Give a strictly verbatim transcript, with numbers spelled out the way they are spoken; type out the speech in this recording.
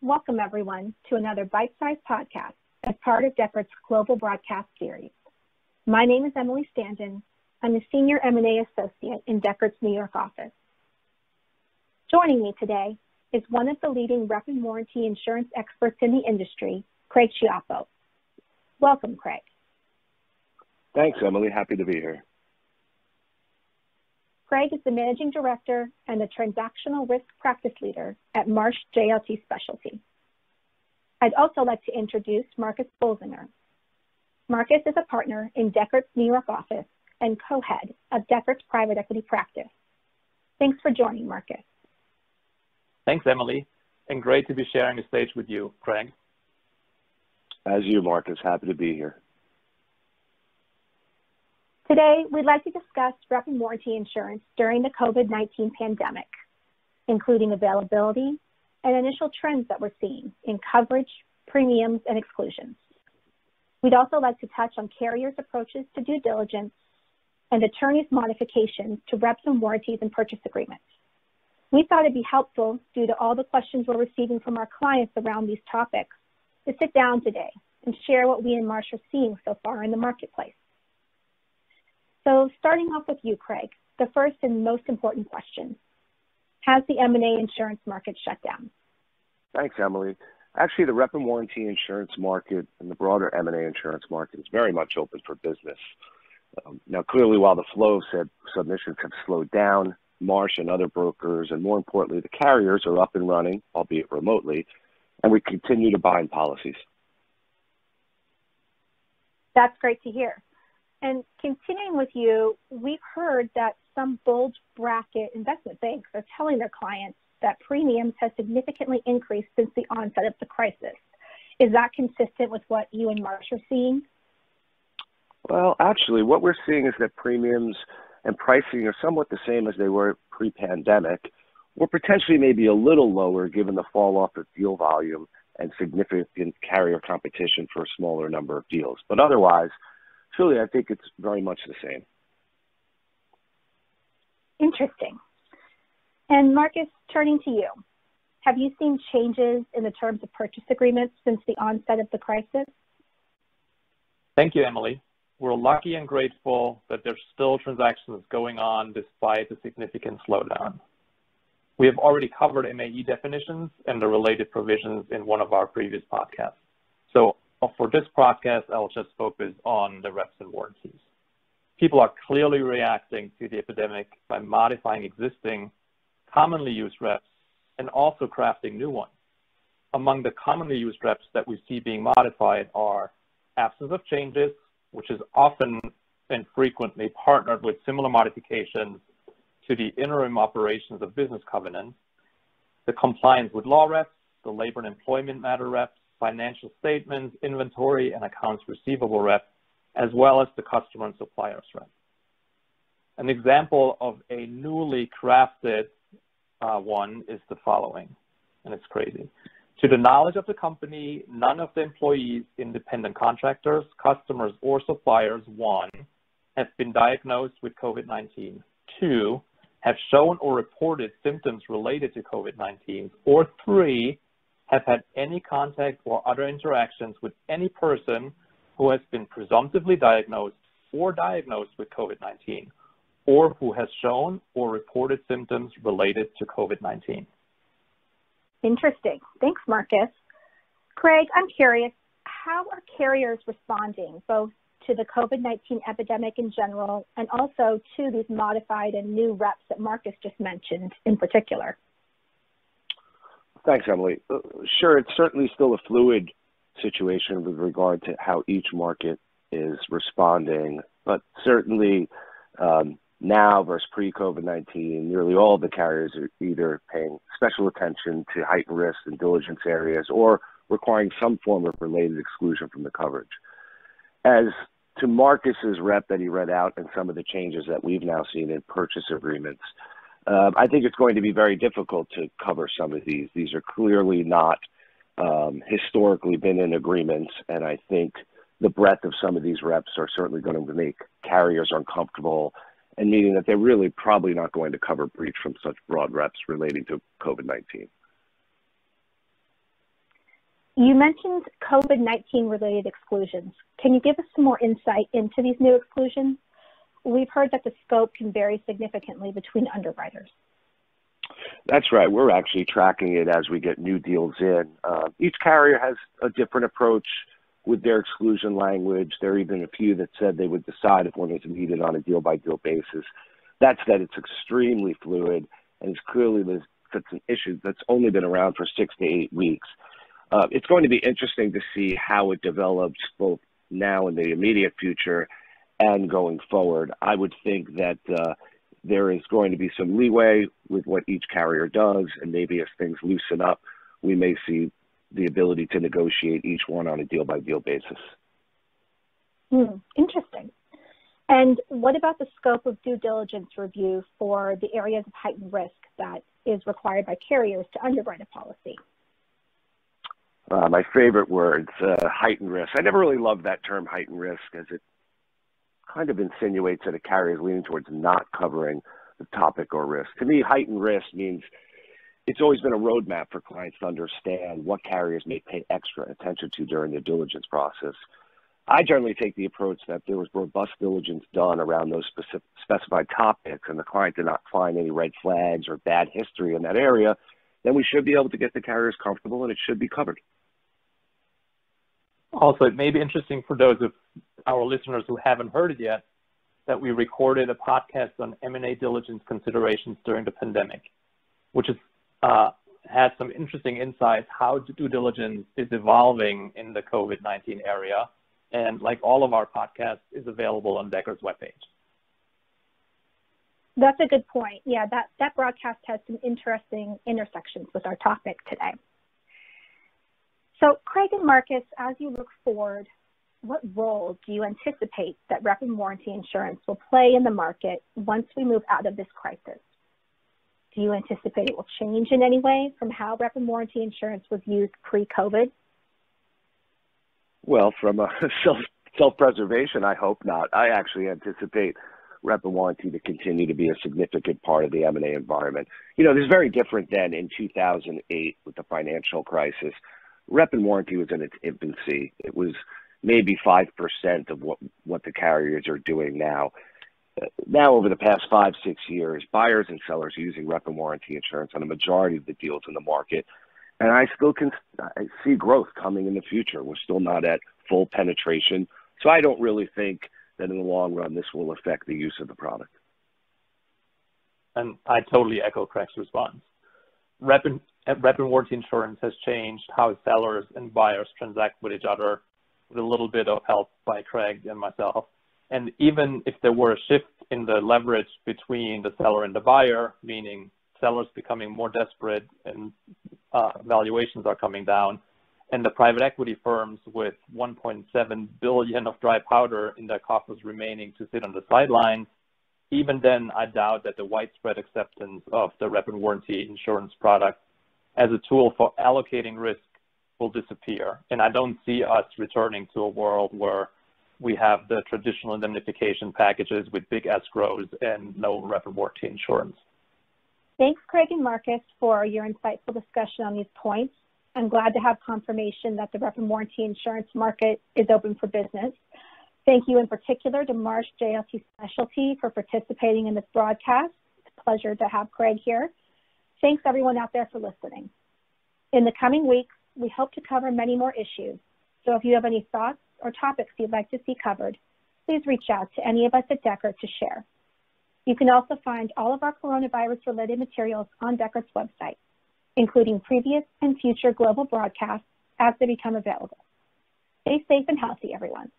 Welcome, everyone, to another bite-sized podcast as part of Dechert's Global Broadcast Series. My name is Emily Standen. I'm a Senior M and A Associate in Dechert's New York office. Joining me today is one of the leading rep and warranty insurance experts in the industry, Craig Schioppo. Welcome, Craig. Thanks, Emily. Happy to be here. Craig is the Managing Director and the Transactional Risk Practice Leader at Marsh J L T Specialty. I'd also like to introduce Markus Bolsinger. Markus is a partner in Dechert's New York office and co-head of Dechert's private equity practice. Thanks for joining, Markus. Thanks, Emily, and great to be sharing the stage with you, Craig. As you, Markus, happy to be here. Today, we'd like to discuss rep and warranty insurance during the COVID nineteen pandemic, including availability and initial trends that we're seeing in coverage, premiums, and exclusions. We'd also like to touch on carriers' approaches to due diligence and attorneys' modifications to reps and warranties and purchase agreements. We thought it'd be helpful, due to all the questions we're receiving from our clients around these topics, to sit down today and share what we and Marsh are seeing so far in the marketplace. So starting off with you, Craig, the first and most important question. Has the M and A insurance market shut down? Thanks, Emily. Actually, the rep and warranty insurance market and the broader M and A insurance market is very much open for business. Um, now, clearly, while the flow of said submissions have slowed down, Marsh and other brokers, and more importantly, the carriers are up and running, albeit remotely, and we continue to bind policies. That's great to hear. And continuing with you, we've heard that some bulge bracket investment banks are telling their clients that premiums have significantly increased since the onset of the crisis. Is that consistent with what you and Marsh are seeing? Well, actually, what we're seeing is that premiums and pricing are somewhat the same as they were pre-pandemic, or potentially maybe a little lower given the fall off of deal volume and significant carrier competition for a smaller number of deals. But otherwise, truly, I think it's very much the same. Interesting. And Markus, turning to you, have you seen changes in the terms of purchase agreements since the onset of the crisis? Thank you, Emily. We're lucky and grateful that there's still transactions going on despite the significant slowdown. We have already covered M A E definitions and the related provisions in one of our previous podcasts. So, for this podcast, I'll just focus on the reps and warranties. People are clearly reacting to the epidemic by modifying existing, commonly used reps and also crafting new ones. Among the commonly used reps that we see being modified are absence of changes, which is often and frequently partnered with similar modifications to the interim operations of business covenants, the compliance with law reps, the labor and employment matter reps, financial statements, inventory, and accounts receivable rep, as well as the customer and suppliers rep. An example of a newly crafted uh, one is the following, and it's crazy. To the knowledge of the company, none of the employees, independent contractors, customers, or suppliers, one, have been diagnosed with COVID nineteen. Two, have shown or reported symptoms related to COVID nineteen, or three, have had any contact or other interactions with any person who has been presumptively diagnosed or diagnosed with COVID nineteen, or who has shown or reported symptoms related to COVID nineteen. Interesting. Thanks, Markus. Craig, I'm curious, how are carriers responding both to the COVID nineteen epidemic in general and also to these modified and new reps that Markus just mentioned in particular? Thanks, Emily. Sure, it's certainly still a fluid situation with regard to how each market is responding, but certainly um, now versus pre-COVID nineteen, nearly all of the carriers are either paying special attention to heightened risk and diligence areas or requiring some form of related exclusion from the coverage. As to Markus's rep that he read out and some of the changes that we've now seen in purchase agreements, Uh, I think it's going to be very difficult to cover some of these. These are clearly not um, historically been in agreements, and I think the breadth of some of these reps are certainly going to make carriers uncomfortable, and meaning that they're really probably not going to cover breach from such broad reps relating to COVID nineteen. You mentioned COVID nineteen related exclusions. Can you give us some more insight into these new exclusions? We've heard that the scope can vary significantly between underwriters. That's right. We're actually tracking it as we get new deals in. Uh, each carrier has a different approach with their exclusion language. There are even a few that said they would decide if one is needed on a deal-by-deal basis. That's that it's extremely fluid, and it's clearly this, that's an issue that's only been around for six to eight weeks. Uh, it's going to be interesting to see how it develops both now in the immediate future and going forward. I would think that uh, there is going to be some leeway with what each carrier does, and maybe as things loosen up, we may see the ability to negotiate each one on a deal-by-deal basis. Hmm, interesting. And what about the scope of due diligence review for the areas of heightened risk that is required by carriers to underwrite a policy? Uh, my favorite words, uh, heightened risk. I never really loved that term, heightened risk, as it kind of insinuates that a carrier is leaning towards not covering the topic or risk. To me, heightened risk means it's always been a roadmap for clients to understand what carriers may pay extra attention to during their diligence process. I generally take the approach that there was robust diligence done around those specific, specified topics, and the client did not find any red flags or bad history in that area, then we should be able to get the carriers comfortable and it should be covered. Also, it may be interesting for those of our listeners who haven't heard it yet that we recorded a podcast on M and A diligence considerations during the pandemic, which is, uh, has some interesting insights how due diligence is evolving in the COVID nineteen area. And like all of our podcasts, is available on Dechert's webpage. That's a good point. Yeah, that, that broadcast has some interesting intersections with our topic today. So, Craig and Markus, as you look forward, what role do you anticipate that rep and warranty insurance will play in the market once we move out of this crisis? Do you anticipate it will change in any way from how rep and warranty insurance was used pre-COVID? Well, from a self, self-preservation, I hope not. I actually anticipate rep and warranty to continue to be a significant part of the M and A environment. You know, this is very different than in two thousand eight with the financial crisis. Rep and warranty was in its infancy. It was maybe five percent of what, what the carriers are doing now. Now, over the past five, six years, buyers and sellers are using rep and warranty insurance on a majority of the deals in the market. And I still can I see growth coming in the future. We're still not at full penetration. So I don't really think that in the long run, this will affect the use of the product. And I totally echo Craig's response. Rep and Rep and warranty insurance has changed how sellers and buyers transact with each other, with a little bit of help by Craig and myself. And even if there were a shift in the leverage between the seller and the buyer, meaning sellers becoming more desperate and uh, valuations are coming down, and the private equity firms with one point seven billion dollars of dry powder in their coffers remaining to sit on the sidelines, even then I doubt that the widespread acceptance of the rep and warranty insurance product as a tool for allocating risk will disappear. And I don't see us returning to a world where we have the traditional indemnification packages with big escrows and no rep and warranty insurance. Thanks, Craig and Markus, for your insightful discussion on these points. I'm glad to have confirmation that the rep and warranty insurance market is open for business. Thank you in particular to Marsh J L T Specialty for participating in this broadcast. It's a pleasure to have Craig here. Thanks everyone out there for listening. In the coming weeks, we hope to cover many more issues. So if you have any thoughts or topics you'd like to see covered, please reach out to any of us at Dechert to share. You can also find all of our coronavirus-related materials on Dechert's website, including previous and future global broadcasts as they become available. Stay safe and healthy, everyone.